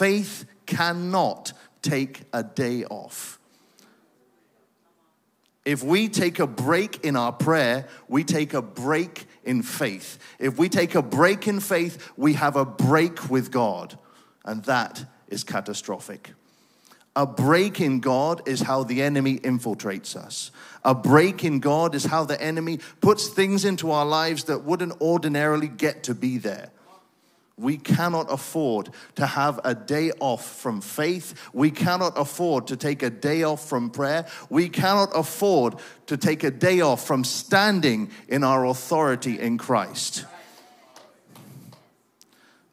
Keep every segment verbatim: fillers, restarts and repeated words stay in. faith cannot take a day off. If we take a break in our prayer, we take a break in faith. If we take a break in faith, we have a break with God. And that is catastrophic. A break in God is how the enemy infiltrates us. A break in God is how the enemy puts things into our lives that wouldn't ordinarily get to be there. We cannot afford to have a day off from faith. We cannot afford to take a day off from prayer. We cannot afford to take a day off from standing in our authority in Christ.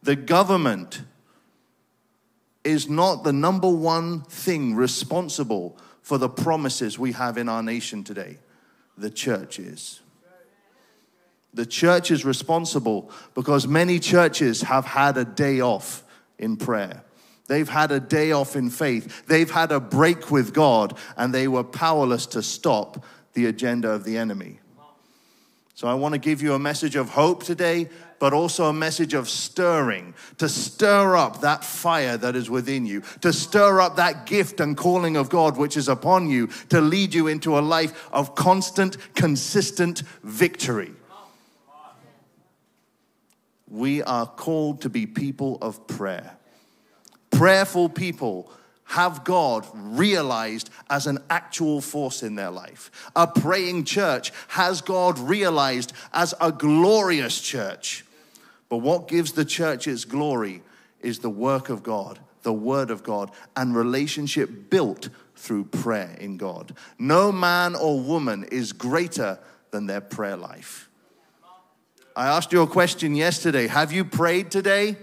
The government is not the number one thing responsible for the promises we have in our nation today. The church is. The church is responsible because many churches have had a day off in prayer. They've had a day off in faith. They've had a break with God, and they were powerless to stop the agenda of the enemy. So I want to give you a message of hope today, but also a message of stirring, to stir up that fire that is within you, to stir up that gift and calling of God which is upon you, to lead you into a life of constant, consistent victory. We are called to be people of prayer. Prayerful people have God realized as an actual force in their life. A praying church has God realized as a glorious church. But what gives the church its glory is the work of God, the word of God, and relationship built through prayer in God. No man or woman is greater than their prayer life. I asked you a question yesterday. Have you prayed today?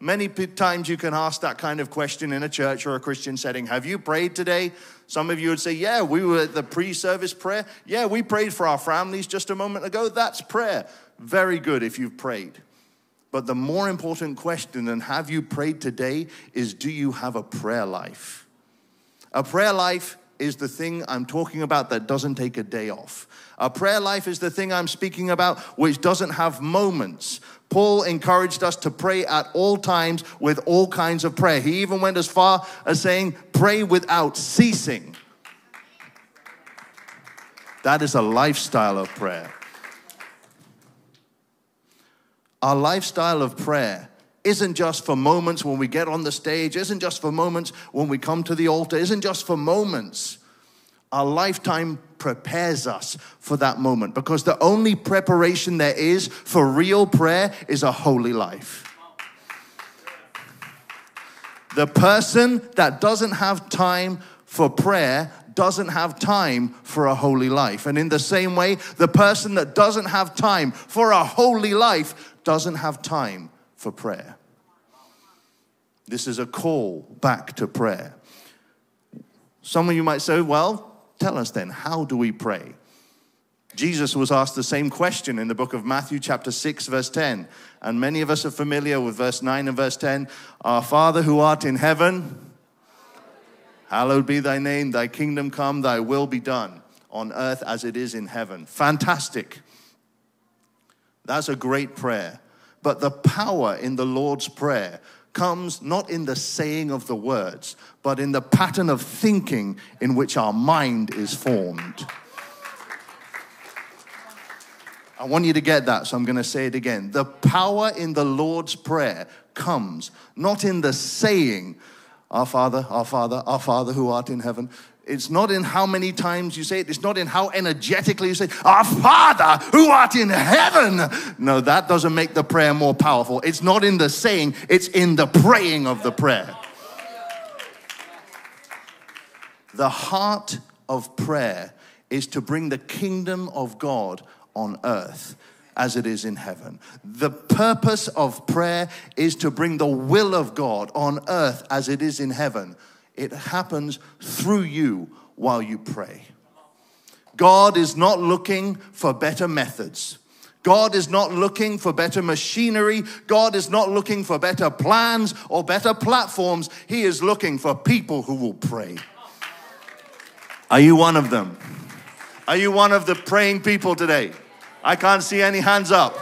Many times you can ask that kind of question in a church or a Christian setting. Have you prayed today? Some of you would say, yeah, we were at the pre-service prayer. Yeah, we prayed for our families just a moment ago. That's prayer. Very good if you've prayed. But the more important question than have you prayed today is, do you have a prayer life? A prayer life is the thing I'm talking about that doesn't take a day off. Our prayer life is the thing I'm speaking about which doesn't have moments. Paul encouraged us to pray at all times with all kinds of prayer. He even went as far as saying, pray without ceasing. That is a lifestyle of prayer. Our lifestyle of prayer isn't just for moments when we get on the stage, isn't just for moments when we come to the altar, isn't just for moments. Our lifetime prepares us for that moment, because the only preparation there is for real prayer is a holy life. The person that doesn't have time for prayer doesn't have time for a holy life. And in the same way, the person that doesn't have time for a holy life doesn't have time for prayer. This is a call back to prayer. Some of you might say, well, tell us then, how do we pray? Jesus was asked the same question in the book of Matthew chapter six verse ten. And many of us are familiar with verse nine and verse ten. Our Father who art in heaven, hallowed be thy name, thy kingdom come, thy will be done on earth as it is in heaven. Fantastic. That's a great prayer. But the power in the Lord's Prayer comes not in the saying of the words, but in the pattern of thinking in which our mind is formed. I want you to get that, so I'm going to say it again. The power in the Lord's Prayer comes not in the saying, our Father, our Father, our Father who art in heaven. It's not in how many times you say it. It's not in how energetically you say, our Father who art in heaven. No, that doesn't make the prayer more powerful. It's not in the saying. It's in the praying of the prayer. The heart of prayer is to bring the kingdom of God on earth as it is in heaven. The purpose of prayer is to bring the will of God on earth as it is in heaven. It happens through you while you pray. God is not looking for better methods. God is not looking for better machinery. God is not looking for better plans or better platforms. He is looking for people who will pray. Are you one of them? Are you one of the praying people today? I can't see any hands up.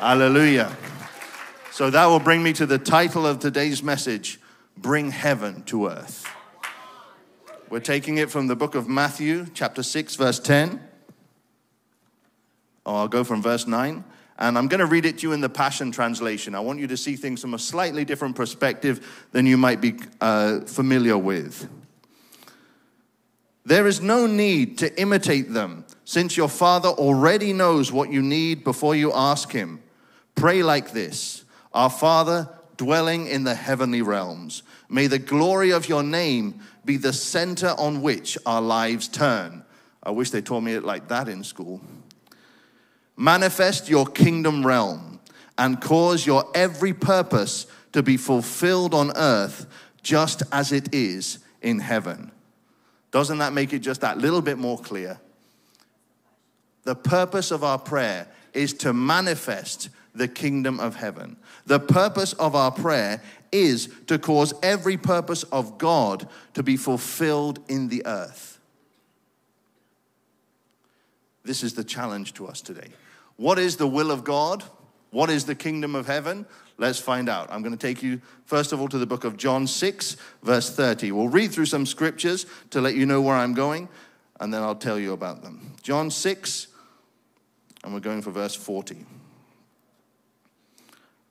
Hallelujah. So that will bring me to the title of today's message. bring heaven to earth. We're taking it from the book of Matthew, chapter six, verse ten. Oh, I'll go from verse nine. And I'm going to read it to you in the Passion Translation. I want you to see things from a slightly different perspective than you might be uh, familiar with. There is no need to imitate them, since your Father already knows what you need before you ask him. Pray like this: Our Father, dwelling in the heavenly realms, may the glory of your name be the center on which our lives turn. I wish they taught me it like that in school. Manifest your kingdom realm and cause your every purpose to be fulfilled on earth just as it is in heaven. Doesn't that make it just that little bit more clear? The purpose of our prayer is to manifest the kingdom of heaven. The purpose of our prayer is to cause every purpose of God to be fulfilled in the earth. This is the challenge to us today. What is the will of God? What is the kingdom of heaven? Let's find out. I'm going to take you, first of all, to the book of John six, verse thirty. We'll read through some scriptures to let you know where I'm going, and then I'll tell you about them. John six, and we're going for verse forty.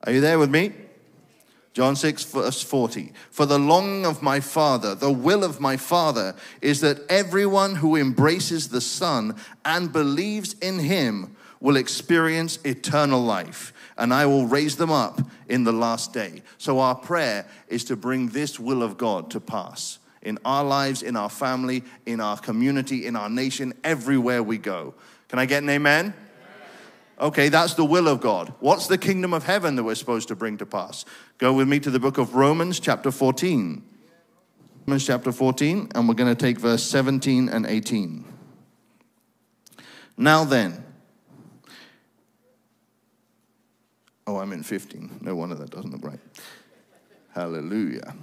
Are you there with me? John six, verse forty. For the longing of my Father, the will of my Father, is that everyone who embraces the Son and believes in him will experience eternal life, and I will raise them up in the last day. So our prayer is to bring this will of God to pass in our lives, in our family, in our community, in our nation, everywhere we go. Can I get an amen? Okay, that's the will of God. What's the kingdom of heaven that we're supposed to bring to pass? Go with me to the book of Romans chapter fourteen. Romans chapter fourteen, and we're going to take verse seventeen and eighteen. Now then. Oh, I'm in fifteen. No wonder that doesn't look right. Hallelujah.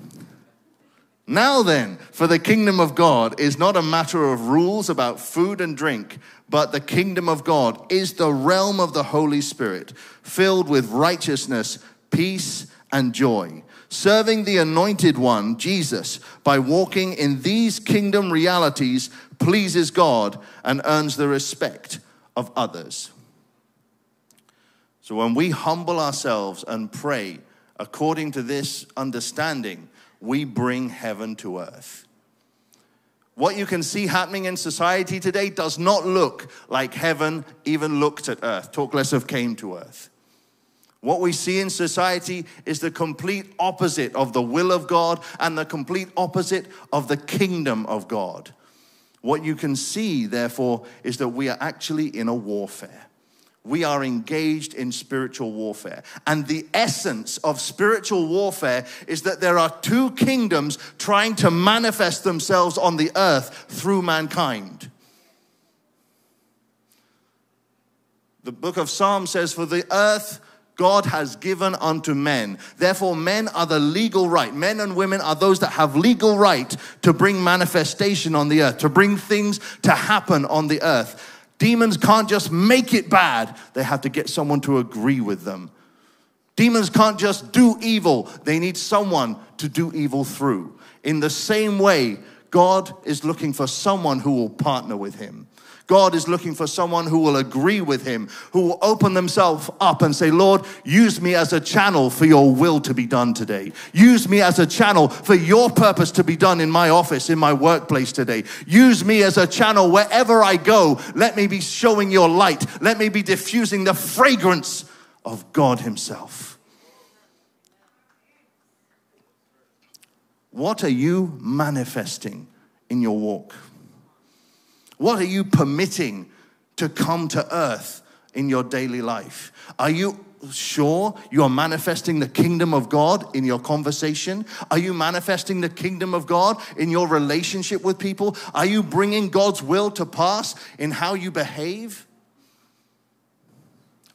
Now then, for the kingdom of God is not a matter of rules about food and drink, but the kingdom of God is the realm of the Holy Spirit, filled with righteousness, peace, and joy, serving the Anointed One, Jesus, by walking in these kingdom realities pleases God and earns the respect of others. So when we humble ourselves and pray according to this understanding, we bring heaven to earth. What you can see happening in society today does not look like heaven even looked at earth. Talk less of came to earth. What we see in society is the complete opposite of the will of God and the complete opposite of the kingdom of God. What you can see, therefore, is that we are actually in a warfare. We are engaged in spiritual warfare. And the essence of spiritual warfare is that there are two kingdoms trying to manifest themselves on the earth through mankind. The book of Psalms says, for the earth God has given unto men. Therefore, men are the legal right. Men and women are those that have legal right to bring manifestation on the earth, to bring things to happen on the earth. Demons can't just make it bad. They have to get someone to agree with them. Demons can't just do evil. They need someone to do evil through. In the same way, God is looking for someone who will partner with him. God is looking for someone who will agree with him, who will open themselves up and say, Lord, use me as a channel for your will to be done today. Use me as a channel for your purpose to be done in my office, in my workplace today. Use me as a channel wherever I go. Let me be showing your light. Let me be diffusing the fragrance of God himself. What are you manifesting in your walk? What are you permitting to come to earth in your daily life? Are you sure you are manifesting the kingdom of God in your conversation? Are you manifesting the kingdom of God in your relationship with people? Are you bringing God's will to pass in how you behave?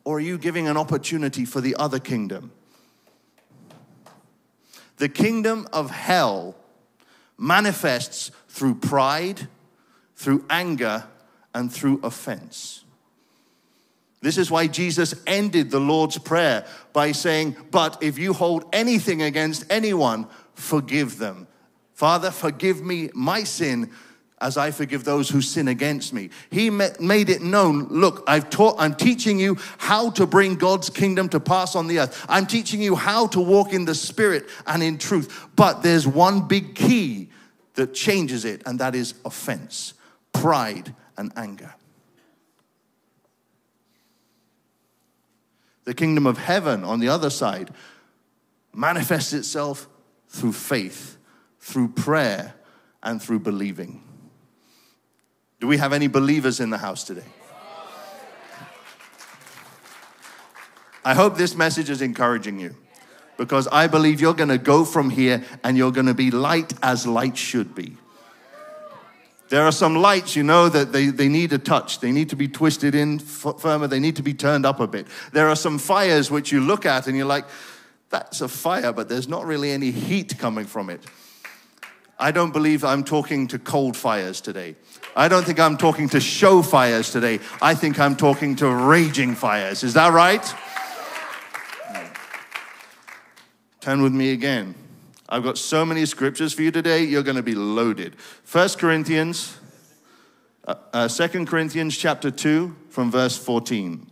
Or are you giving an opportunity for the other kingdom? The kingdom of hell manifests through pride, through anger, and through offense. This is why Jesus ended the Lord's Prayer by saying, but if you hold anything against anyone, forgive them. Father, forgive me my sin as I forgive those who sin against me. He made it known, look, I've taught, I'm teaching you how to bring God's kingdom to pass on the earth. I'm teaching you how to walk in the spirit and in truth. But there's one big key that changes it, and that is offense, pride, and anger. The kingdom of heaven, on the other side, manifests itself through faith, through prayer, and through believing. Do we have any believers in the house today? I hope this message is encouraging you, because I believe you're going to go from here and you're going to be light as light should be. There are some lights, you know, that they, they need a touch. They need to be twisted in firmer. They need to be turned up a bit. There are some fires which you look at and you're like, that's a fire, but there's not really any heat coming from it. I don't believe I'm talking to cold fires today. I don't think I'm talking to show fires today. I think I'm talking to raging fires. Is that right? No. Turn with me again. I've got so many scriptures for you today, you're going to be loaded. First Corinthians, uh, uh, Second Corinthians chapter two from verse fourteen.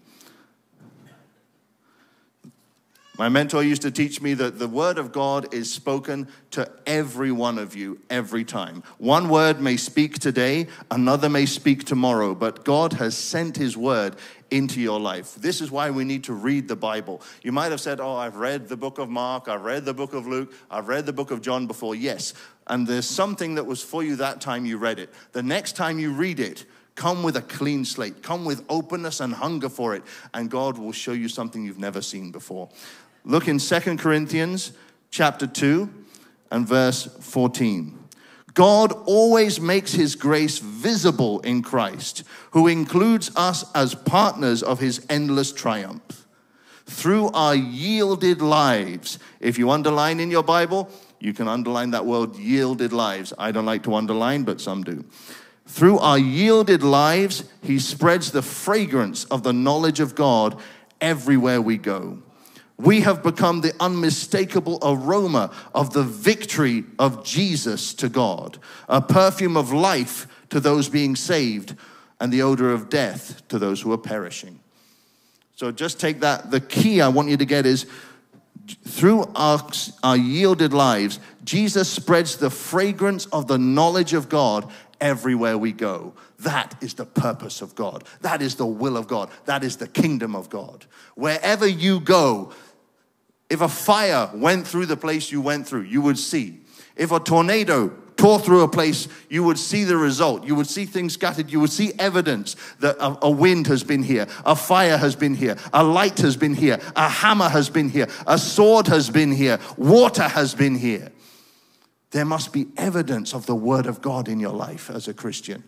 My mentor used to teach me that the word of God is spoken to every one of you every time. One word may speak today, another may speak tomorrow, but God has sent his word into your life. This is why we need to read the Bible. You might have said, oh, I've read the book of Mark, I've read the book of Luke, I've read the book of John before. Yes, and there's something that was for you that time you read it. The next time you read it, come with a clean slate. Come with openness and hunger for it, and God will show you something you've never seen before. Look in Second Corinthians chapter two and verse fourteen. God always makes his grace visible in Christ, who includes us as partners of his endless triumph. Through our yielded lives, if you underline in your Bible, you can underline that word yielded lives. I don't like to underline, but some do. Through our yielded lives, he spreads the fragrance of the knowledge of God everywhere we go. We have become the unmistakable aroma of the victory of Jesus to God, a perfume of life to those being saved, and the odor of death to those who are perishing. So just take that. The key I want you to get is, through our, our yielded lives, Jesus spreads the fragrance of the knowledge of God everywhere we go. That is the purpose of God. That is the will of God. That is the kingdom of God. Wherever you go, if a fire went through the place you went through, you would see. If a tornado tore through a place, you would see the result. You would see things scattered. You would see evidence that a, a wind has been here, a fire has been here, a light has been here, a hammer has been here, a sword has been here, water has been here. There must be evidence of the word of God in your life as a Christian.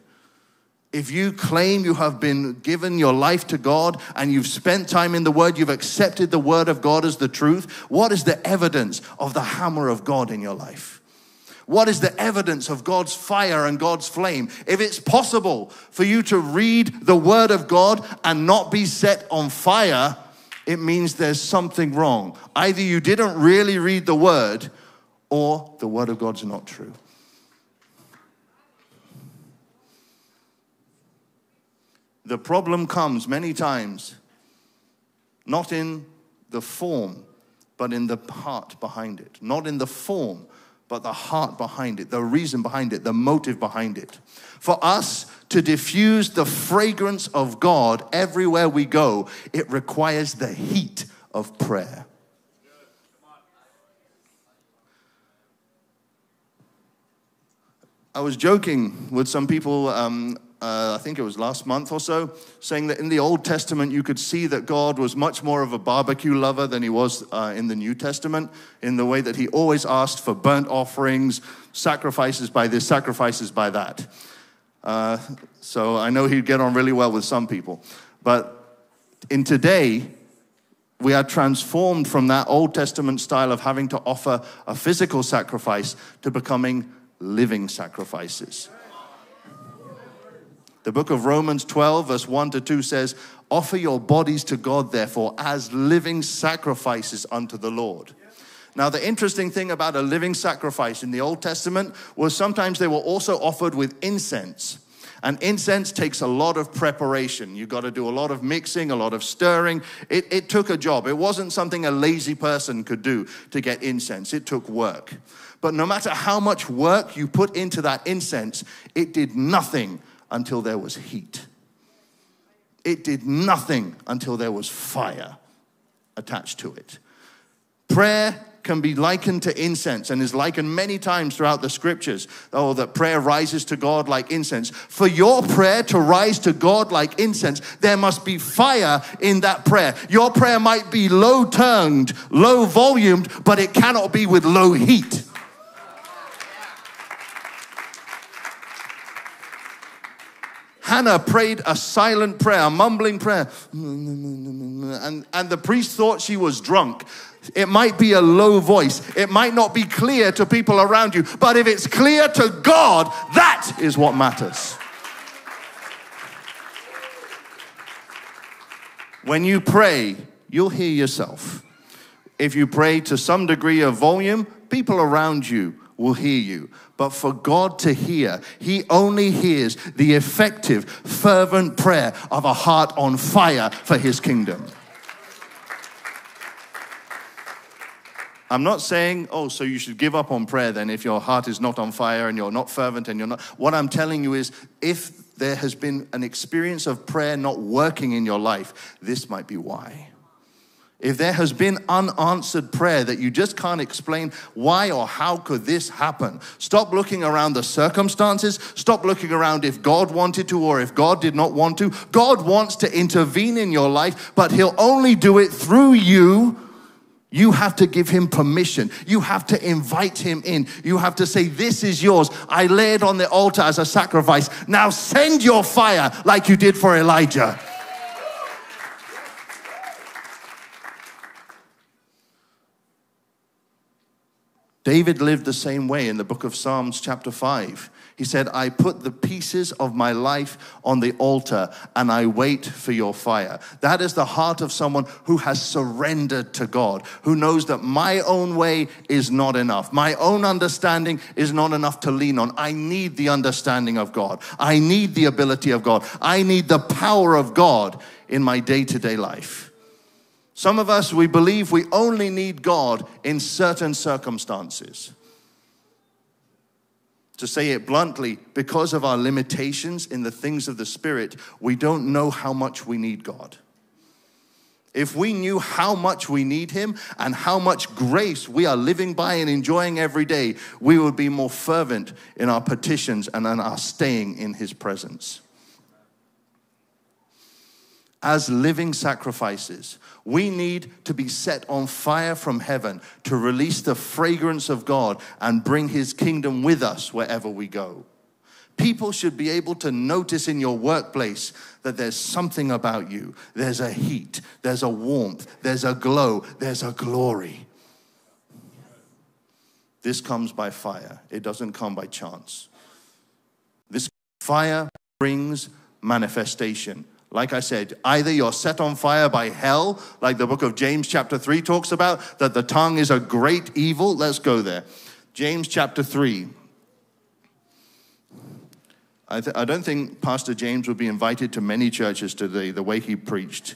If you claim you have been given your life to God and you've spent time in the word, you've accepted the word of God as the truth, what is the evidence of the hammer of God in your life? What is the evidence of God's fire and God's flame? If it's possible for you to read the word of God and not be set on fire, it means there's something wrong. Either you didn't really read the word, or the word of God's not true. The problem comes many times, not in the form, but in the heart behind it. Not in the form, but the heart behind it, the reason behind it, the motive behind it. For us to diffuse the fragrance of God everywhere we go, it requires the heat of prayer. I was joking with some people, um, uh, I think it was last month or so, saying that in the Old Testament you could see that God was much more of a barbecue lover than he was uh, in the New Testament, in the way that he always asked for burnt offerings, sacrifices by this, sacrifices by that. Uh, so I know he'd get on really well with some people. But in today, we are transformed from that Old Testament style of having to offer a physical sacrifice to becoming living sacrifices. The book of Romans twelve, verse one to two says, offer your bodies to God, therefore, as living sacrifices unto the Lord. Now, the interesting thing about a living sacrifice in the Old Testament was sometimes they were also offered with incense. And incense takes a lot of preparation. You've got to do a lot of mixing, a lot of stirring. It, it took a job. It wasn't something a lazy person could do to get incense. It took work. But no matter how much work you put into that incense, it did nothing until there was heat. It did nothing until there was fire attached to it. Prayer can be likened to incense and is likened many times throughout the scriptures. Oh, that prayer rises to God like incense. For your prayer to rise to God like incense, there must be fire in that prayer. Your prayer might be low-tongued, low-volumed, but it cannot be with low heat. Hannah prayed a silent prayer, a mumbling prayer. And, and the priest thought she was drunk. It might be a low voice. It might not be clear to people around you. But if it's clear to God, that is what matters. When you pray, you'll hear yourself. If you pray to some degree of volume, people around you will hear you. But for God to hear, He only hears the effective, fervent prayer of a heart on fire for His kingdom. I'm not saying, oh, so you should give up on prayer then if your heart is not on fire and you're not fervent and you're not. What I'm telling you is if there has been an experience of prayer not working in your life, this might be why. If there has been unanswered prayer that you just can't explain why or how could this happen, stop looking around the circumstances. Stop looking around if God wanted to or if God did not want to. God wants to intervene in your life, but He'll only do it through you. You have to give Him permission. You have to invite Him in. You have to say, this is yours. I lay it on the altar as a sacrifice. Now send your fire like you did for Elijah. David lived the same way in the book of Psalms chapter five. He said, I put the pieces of my life on the altar and I wait for your fire. That is the heart of someone who has surrendered to God, who knows that my own way is not enough. My own understanding is not enough to lean on. I need the understanding of God. I need the ability of God. I need the power of God in my day-to-day life. Some of us, we believe we only need God in certain circumstances. To say it bluntly, because of our limitations in the things of the Spirit, we don't know how much we need God. If we knew how much we need Him and how much grace we are living by and enjoying every day, we would be more fervent in our petitions and in our staying in His presence. As living sacrifices, we need to be set on fire from heaven to release the fragrance of God and bring His kingdom with us wherever we go. People should be able to notice in your workplace that there's something about you. There's a heat, there's a warmth, there's a glow, there's a glory. This comes by fire. It doesn't come by chance. This fire brings manifestation. Like I said, either you're set on fire by hell, like the book of James chapter three talks about, that the tongue is a great evil. Let's go there. James chapter three. I, th- I don't think Pastor James would be invited to many churches today, the way he preached.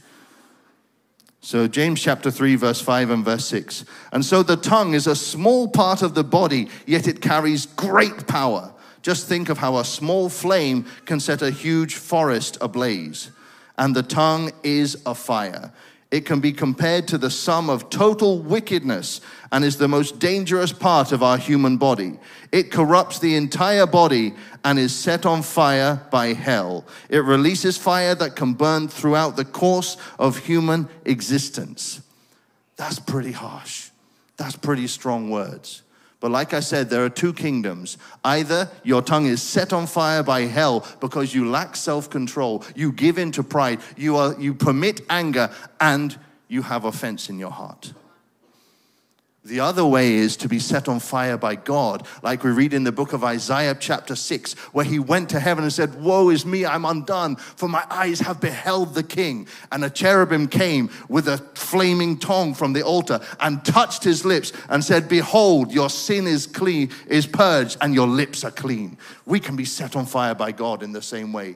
So James chapter three, verse five and verse six. And so the tongue is a small part of the body, yet it carries great power. Just think of how a small flame can set a huge forest ablaze. And the tongue is a fire. It can be compared to the sum of total wickedness and is the most dangerous part of our human body. It corrupts the entire body and is set on fire by hell. It releases fire that can burn throughout the course of human existence. That's pretty harsh. That's pretty strong words. But like I said, there are two kingdoms. Either your tongue is set on fire by hell because you lack self-control, you give in to pride, you are, you permit anger, and you have offense in your heart. The other way is to be set on fire by God, like we read in the book of Isaiah chapter six, where he went to heaven and said, "Woe is me, I'm undone, for my eyes have beheld the King." And a cherubim came with a flaming tongue from the altar and touched his lips and said, "Behold, your sin is clean, is purged, and your lips are clean." We can be set on fire by God in the same way.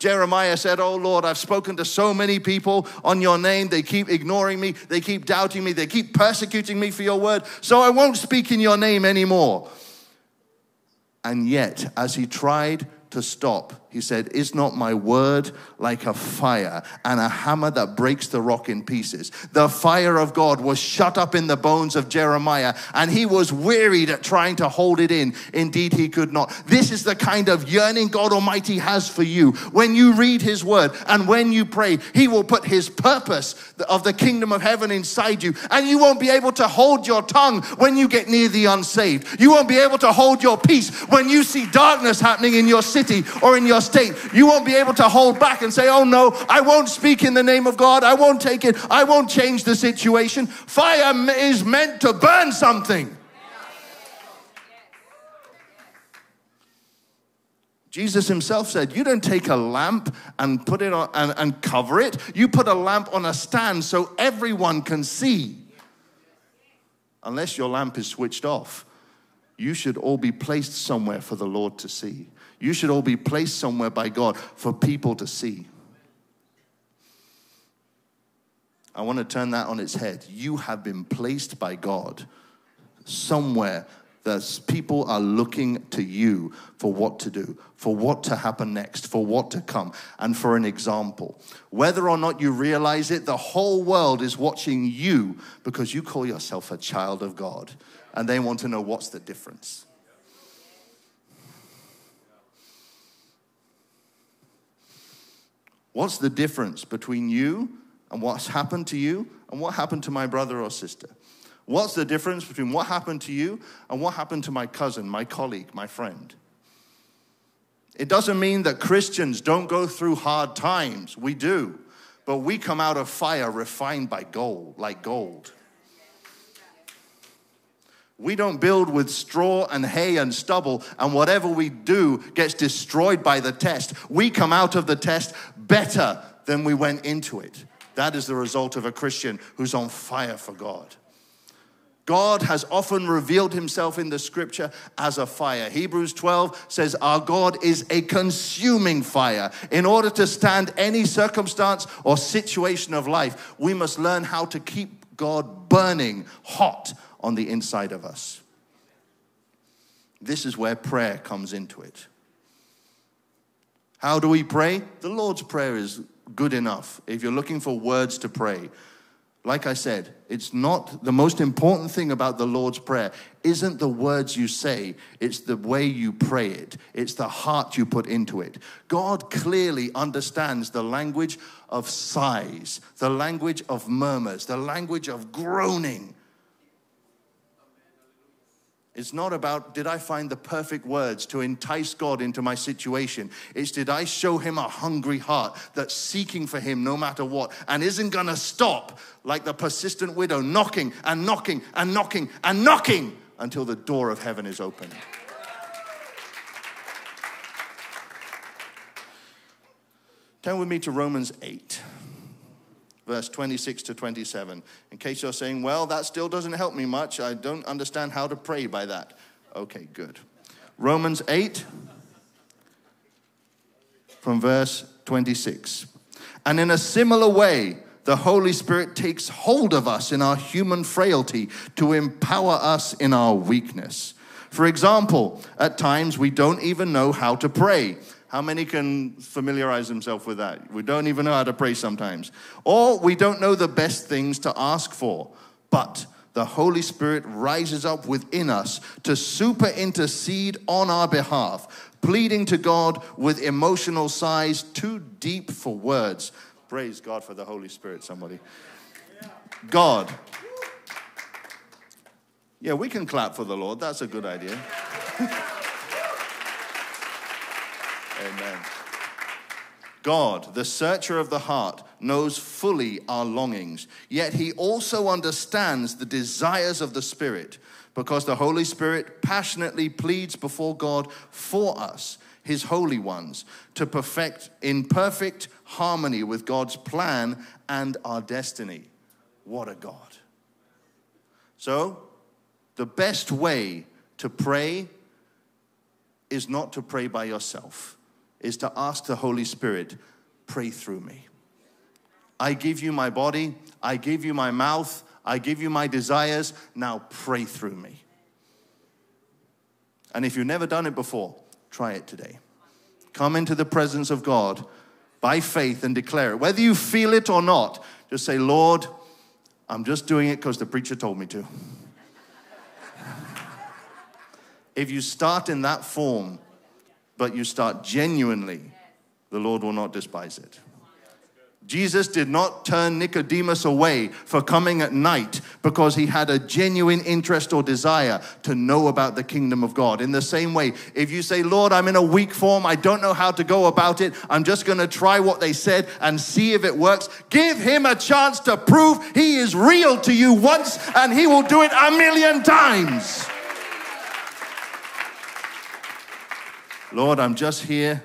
Jeremiah said, "Oh Lord, I've spoken to so many people on your name. They keep ignoring me. They keep doubting me. They keep persecuting me for your word. So I won't speak in your name anymore." And yet, as he tried to stop, he said, "Is not my word like a fire and a hammer that breaks the rock in pieces?" The fire of God was shut up in the bones of Jeremiah, and he was wearied at trying to hold it in. Indeed, he could not. This is the kind of yearning God Almighty has for you. When you read his word and when you pray, he will put his purpose of the kingdom of heaven inside you, and you won't be able to hold your tongue when you get near the unsaved. You won't be able to hold your peace when you see darkness happening in your city or in your state. You won't be able to hold back and say, "Oh no, I won't speak in the name of God. I won't take it. I won't change the situation." Fire is meant to burn something. Jesus himself said, "You don't take a lamp and put it on and, and cover it. You put a lamp on a stand so everyone can see." Unless your lamp is switched off, you should all be placed somewhere for the Lord to see. You should all be placed somewhere by God for people to see. I want to turn that on its head. You have been placed by God somewhere that people are looking to you for what to do, for what to happen next, for what to come, and for an example. Whether or not you realize it, the whole world is watching you because you call yourself a child of God, and they want to know what's the difference. What's the difference between you and what's happened to you and what happened to my brother or sister? What's the difference between what happened to you and what happened to my cousin, my colleague, my friend? It doesn't mean that Christians don't go through hard times. We do. But we come out of fire refined by gold, like gold. We don't build with straw and hay and stubble, and whatever we do gets destroyed by the test. We come out of the test better than we went into it. That is the result of a Christian who's on fire for God. God has often revealed himself in the scripture as a fire. Hebrews twelve says our God is a consuming fire. In order to stand any circumstance or situation of life, we must learn how to keep God burning hot on the inside of us. This is where prayer comes into it. How do we pray? The Lord's Prayer is good enough if you're looking for words to pray. Like I said, it's not the most important thing about the Lord's Prayer. Isn't the words you say, it's the way you pray it. It's the heart you put into it. God clearly understands the language of sighs, the language of murmurs, the language of groaning. It's not about, did I find the perfect words to entice God into my situation? It's, did I show him a hungry heart that's seeking for him no matter what and isn't going to stop like the persistent widow, knocking and knocking and knocking and knocking until the door of heaven is opened. Turn with me to Romans eight. Verse twenty-six to twenty-seven. In case you're saying, "Well, that still doesn't help me much. I don't understand how to pray by that." Okay, good. Romans eight, from verse twenty-six. "And in a similar way, the Holy Spirit takes hold of us in our human frailty to empower us in our weakness. For example, at times we don't even know how to pray." How many can familiarize themselves with that? We don't even know how to pray sometimes. "Or we don't know the best things to ask for, but the Holy Spirit rises up within us to super intercede on our behalf, pleading to God with emotional sighs too deep for words." Praise God for the Holy Spirit, somebody. God. Yeah, we can clap for the Lord. That's a good idea. Amen. God, the searcher of the heart, knows fully our longings, yet he also understands the desires of the Spirit, because the Holy Spirit passionately pleads before God for us, his holy ones, to perfect in perfect harmony with God's plan and our destiny. What a God. So, the best way to pray is not to pray by yourself, is to ask the Holy Spirit, pray through me. I give you my body, I give you my mouth, I give you my desires, now pray through me. And if you've never done it before, try it today. Come into the presence of God by faith and declare it. Whether you feel it or not, just say, Lord, I'm just doing it because the preacher told me to. If you start in that form, but you start genuinely, the Lord will not despise it. Jesus did not turn Nicodemus away for coming at night because he had a genuine interest or desire to know about the kingdom of God. In the same way, if you say, Lord, I'm in a weak form, I don't know how to go about it, I'm just going to try what they said and see if it works. Give him a chance to prove he is real to you once, and he will do it a million times. Lord, I'm just here.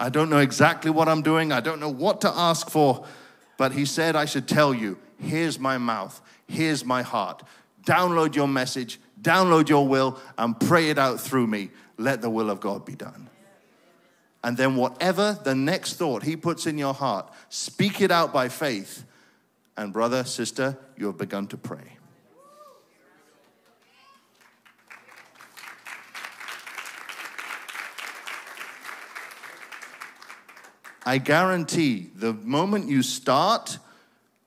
I don't know exactly what I'm doing. I don't know what to ask for. But he said I should tell you, here's my mouth. Here's my heart. Download your message. Download your will and pray it out through me. Let the will of God be done. And then whatever the next thought he puts in your heart, speak it out by faith. And brother, sister, you have begun to pray. I guarantee the moment you start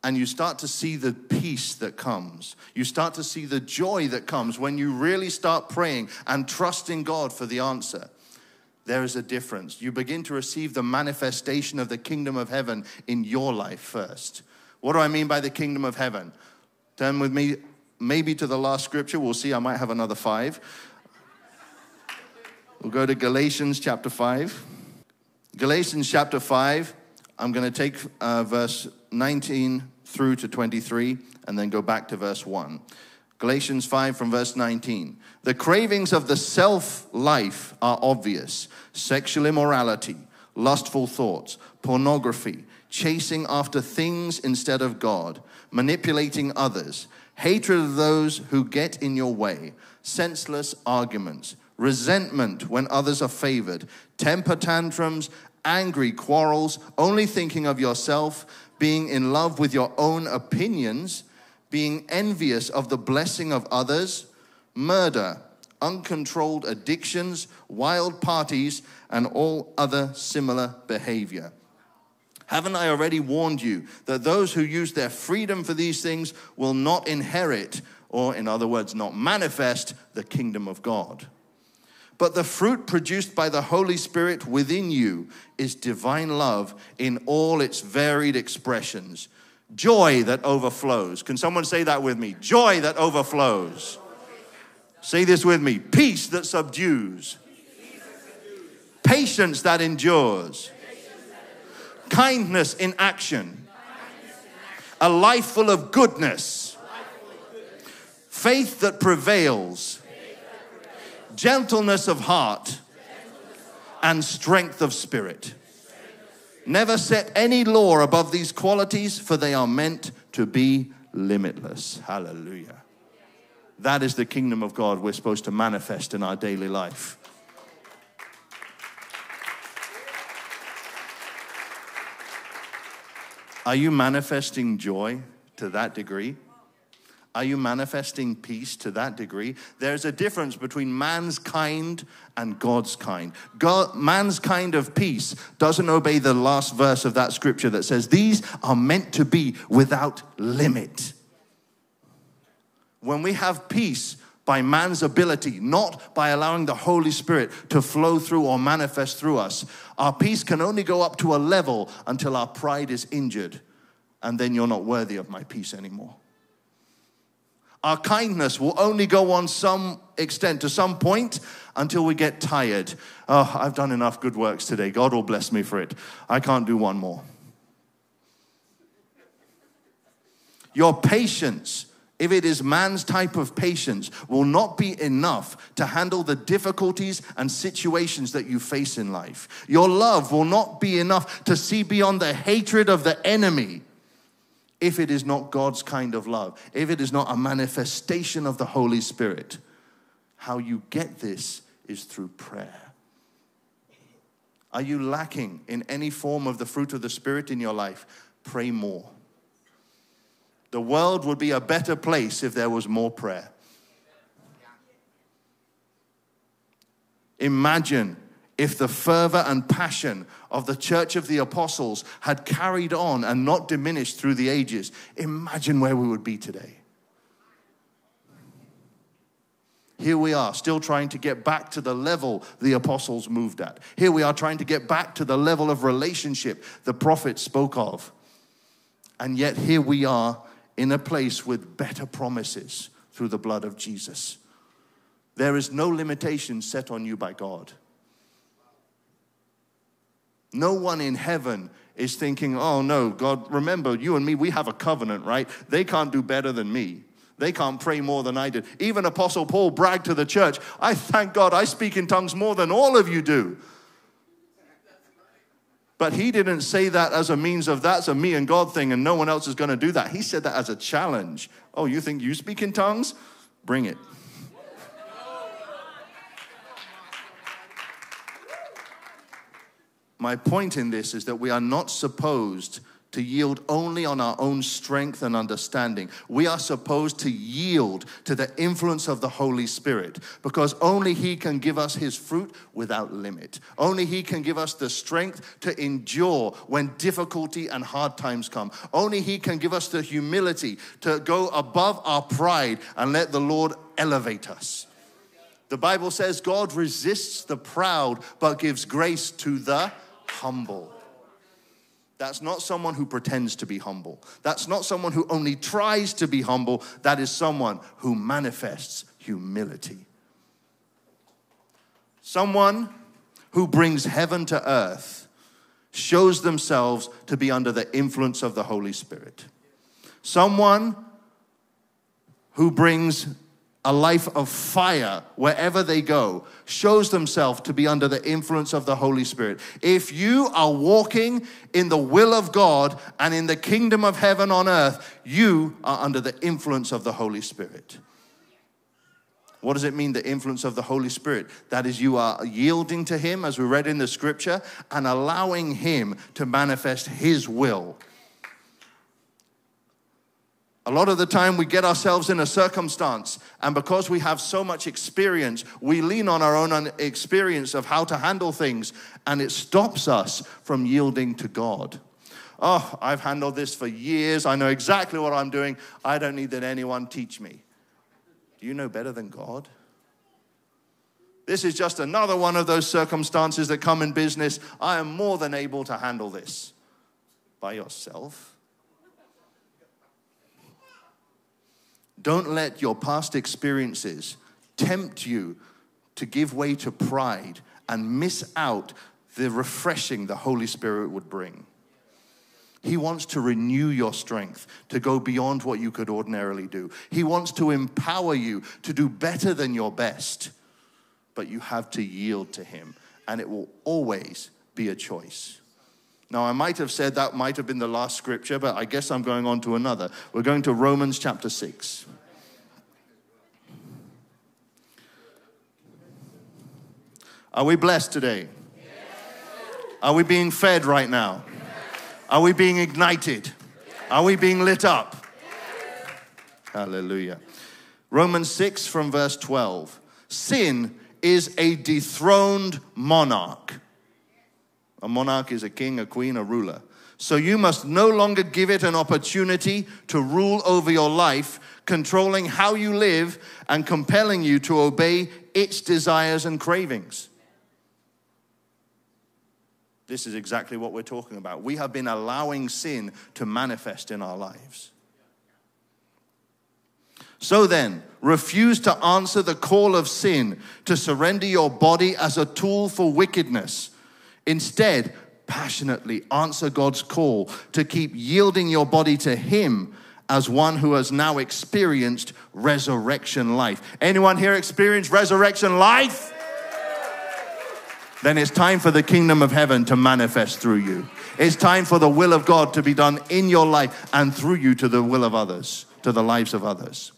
and you start to see the peace that comes, you start to see the joy that comes when you really start praying and trusting God for the answer, there is a difference. You begin to receive the manifestation of the kingdom of heaven in your life first. What do I mean by the kingdom of heaven? Turn with me maybe to the last scripture. We'll see. I might have another five. We'll go to Galatians chapter five. Galatians chapter five, I'm going to take uh, verse nineteen through to twenty-three and then go back to verse one. Galatians five from verse nineteen. The cravings of the self-life are obvious. Sexual immorality, lustful thoughts, pornography, chasing after things instead of God, manipulating others, hatred of those who get in your way, senseless arguments, resentment when others are favored, temper tantrums, angry quarrels, only thinking of yourself, being in love with your own opinions, being envious of the blessing of others, murder, uncontrolled addictions, wild parties, and all other similar behavior. Haven't I already warned you that those who use their freedom for these things will not inherit, or in other words, not manifest, the kingdom of God? But the fruit produced by the Holy Spirit within you is divine love in all its varied expressions. Joy that overflows. Can someone say that with me? Joy that overflows. Say this with me. Peace that subdues. Patience that endures. Kindness in action. A life full of goodness. Faith that prevails. Gentleness of heart and strength of spirit. Never set any law above these qualities, for they are meant to be limitless. Hallelujah. That is the kingdom of God we're supposed to manifest in our daily life. Are you manifesting joy to that degree? Are you manifesting peace to that degree? There's a difference between man's kind and God's kind. God, man's kind of peace doesn't obey the last verse of that scripture that says, these are meant to be without limit. When we have peace by man's ability, not by allowing the Holy Spirit to flow through or manifest through us, our peace can only go up to a level until our pride is injured, and then you're not worthy of my peace anymore. Our kindness will only go on some extent, to some point, until we get tired. Oh, I've done enough good works today. God will bless me for it. I can't do one more. Your patience, if it is man's type of patience, will not be enough to handle the difficulties and situations that you face in life. Your love will not be enough to see beyond the hatred of the enemy if it is not God's kind of love, if it is not a manifestation of the Holy Spirit. How you get this is through prayer. Are you lacking in any form of the fruit of the Spirit in your life? Pray more. The world would be a better place if there was more prayer. Imagine if the fervor and passion of the Church of the Apostles had carried on and not diminished through the ages. Imagine where we would be today. Here we are, still trying to get back to the level the apostles moved at. Here we are trying to get back to the level of relationship the prophets spoke of. And yet here we are, in a place with better promises through the blood of Jesus. There is no limitation set on you by God. No one in heaven is thinking, oh no, God, remember, you and me, we have a covenant, right? They can't do better than me. They can't pray more than I did. Even Apostle Paul bragged to the church, I thank God I speak in tongues more than all of you do. But he didn't say that as a means of that's a me and God thing and no one else is going to do that. He said that as a challenge. Oh, you think you speak in tongues? Bring it. My point in this is that we are not supposed to yield only on our own strength and understanding. We are supposed to yield to the influence of the Holy Spirit, because only He can give us His fruit without limit. Only He can give us the strength to endure when difficulty and hard times come. Only He can give us the humility to go above our pride and let the Lord elevate us. The Bible says God resists the proud but gives grace to the humble. That's not someone who pretends to be humble. That's not someone who only tries to be humble. That is someone who manifests humility. Someone who brings heaven to earth shows themselves to be under the influence of the Holy Spirit. Someone who brings a life of fire wherever they go shows themselves to be under the influence of the Holy Spirit. If you are walking in the will of God and in the kingdom of heaven on earth, you are under the influence of the Holy Spirit. What does it mean, the influence of the Holy Spirit? That is, you are yielding to Him, as we read in the scripture, and allowing Him to manifest His will. A lot of the time we get ourselves in a circumstance, and because we have so much experience, we lean on our own experience of how to handle things, and it stops us from yielding to God. Oh, I've handled this for years. I know exactly what I'm doing. I don't need that anyone teach me. Do you know better than God? This is just another one of those circumstances that come in business. I am more than able to handle this. By yourself? Don't let your past experiences tempt you to give way to pride and miss out the refreshing the Holy Spirit would bring. He wants to renew your strength to go beyond what you could ordinarily do. He wants to empower you to do better than your best, but you have to yield to Him, and it will always be a choice. Now, I might have said that might have been the last scripture, but I guess I'm going on to another. We're going to Romans chapter six. Are we blessed today? Yes. Are we being fed right now? Yes. Are we being ignited? Yes. Are we being lit up? Yes. Hallelujah. Romans six from verse twelve. Sin is a dethroned monarch. A monarch is a king, a queen, a ruler. So you must no longer give it an opportunity to rule over your life, controlling how you live and compelling you to obey its desires and cravings. This is exactly what we're talking about. We have been allowing sin to manifest in our lives. So then, refuse to answer the call of sin to surrender your body as a tool for wickedness. Instead, passionately answer God's call to keep yielding your body to Him as one who has now experienced resurrection life. Anyone here experience resurrection life? Then it's time for the kingdom of heaven to manifest through you. It's time for the will of God to be done in your life and through you to the will of others, to the lives of others.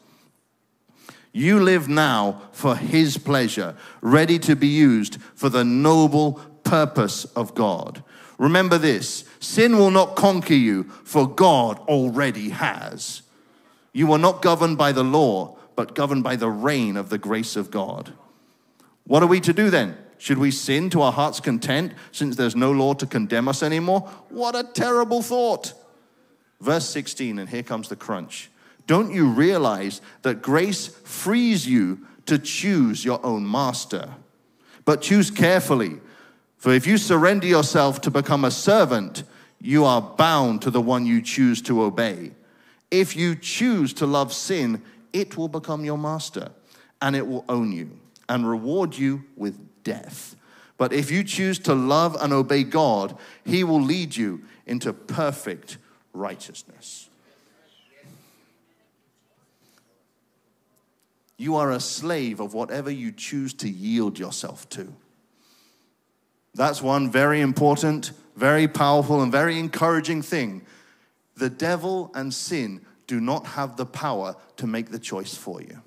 You live now for His pleasure, ready to be used for the noble purpose of God. Remember this, sin will not conquer you, for God already has. You are not governed by the law, but governed by the reign of the grace of God. What are we to do then? Should we sin to our heart's content, since there's no law to condemn us anymore? What a terrible thought. Verse sixteen, and here comes the crunch. Don't you realize that grace frees you to choose your own master? But choose carefully, for if you surrender yourself to become a servant, you are bound to the one you choose to obey. If you choose to love sin, it will become your master, and it will own you and reward you with death. But if you choose to love and obey God, He will lead you into perfect righteousness. You are a slave of whatever you choose to yield yourself to. That's one very important, very powerful, and very encouraging thing. The devil and sin do not have the power to make the choice for you.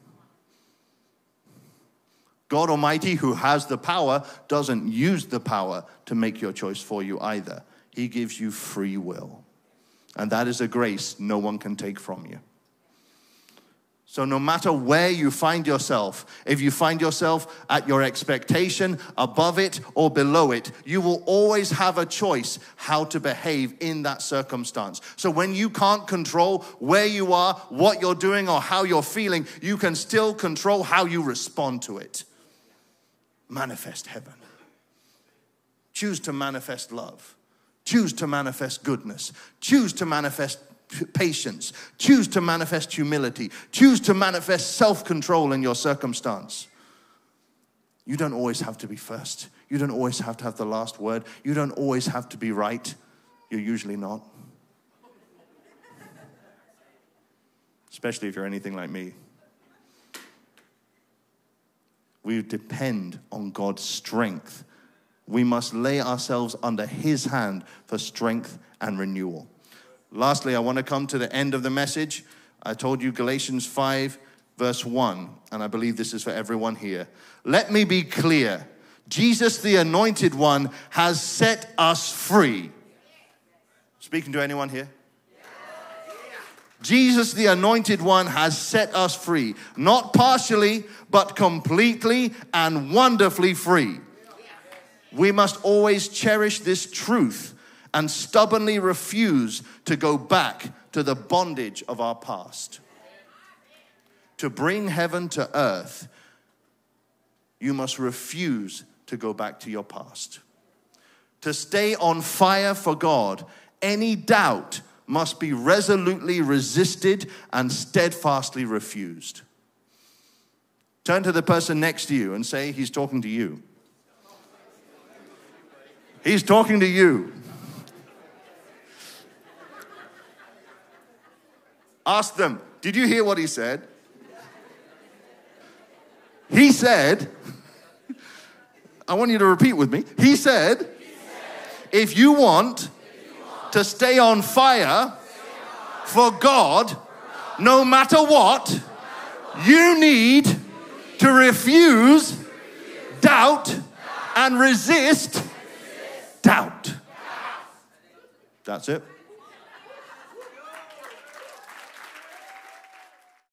God Almighty, who has the power, doesn't use the power to make your choice for you either. He gives you free will. And that is a grace no one can take from you. So no matter where you find yourself, if you find yourself at your expectation, above it or below it, you will always have a choice how to behave in that circumstance. So when you can't control where you are, what you're doing, or how you're feeling, you can still control how you respond to it. Manifest heaven. Choose to manifest love. Choose to manifest goodness. Choose to manifest patience. Choose to manifest humility. Choose to manifest self-control in your circumstance. You don't always have to be first. You don't always have to have the last word. You don't always have to be right. You're usually not. Especially if you're anything like me. We depend on God's strength. We must lay ourselves under His hand for strength and renewal. Lastly, I want to come to the end of the message. I told you Galatians five, verse one, and I believe this is for everyone here. Let me be clear. Jesus, the Anointed One, has set us free. Speaking to anyone here? Jesus, the Anointed One, has set us free. Not partially, but completely and wonderfully free. We must always cherish this truth and stubbornly refuse to go back to the bondage of our past. To bring heaven to earth, you must refuse to go back to your past. To stay on fire for God, any doubt must be resolutely resisted and steadfastly refused. Turn to the person next to you and say, He's talking to you. He's talking to you. Ask them, did you hear what he said? He said, I want you to repeat with me. He said, he said if you want, if you want to stay on fire, stay on fire for God, for God, no matter what, no matter what you need, you need to refuse, refuse doubt, doubt, and resist, resist doubt. doubt. That's it.